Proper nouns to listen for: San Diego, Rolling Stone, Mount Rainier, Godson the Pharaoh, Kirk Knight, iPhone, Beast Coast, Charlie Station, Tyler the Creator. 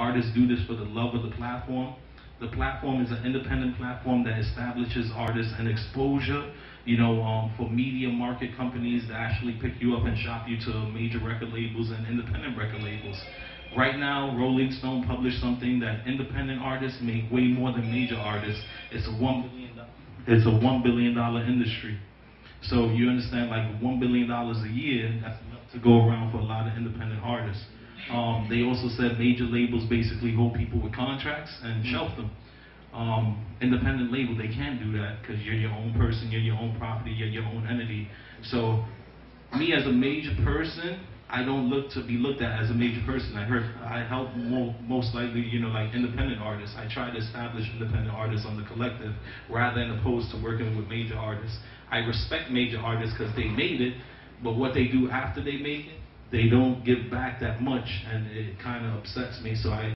Artists do this for the love of the platform. The platform is an independent platform that establishes artists and exposure, you know, for media market companies to actually pick you up and shop you to major record labels and independent record labels. Right now, Rolling Stone published something that independent artists make way more than major artists. It's a $1 billion industry. So you understand, like $1 billion a year, that's enough to go around for a lot of independent artists. They also said major labels basically hold people with contracts and shelf them. Independent label, they can't do that because you're your own person, you're your own property, you're your own entity. So me as a major person, I don't look to be looked at as a major person. I help most likely, you know, like independent artists. I try to establish independent artists on the collective rather than opposed to working with major artists. I respect major artists because they made it, but what they do after they make it, they don't give back that much, and it kind of upsets me. So I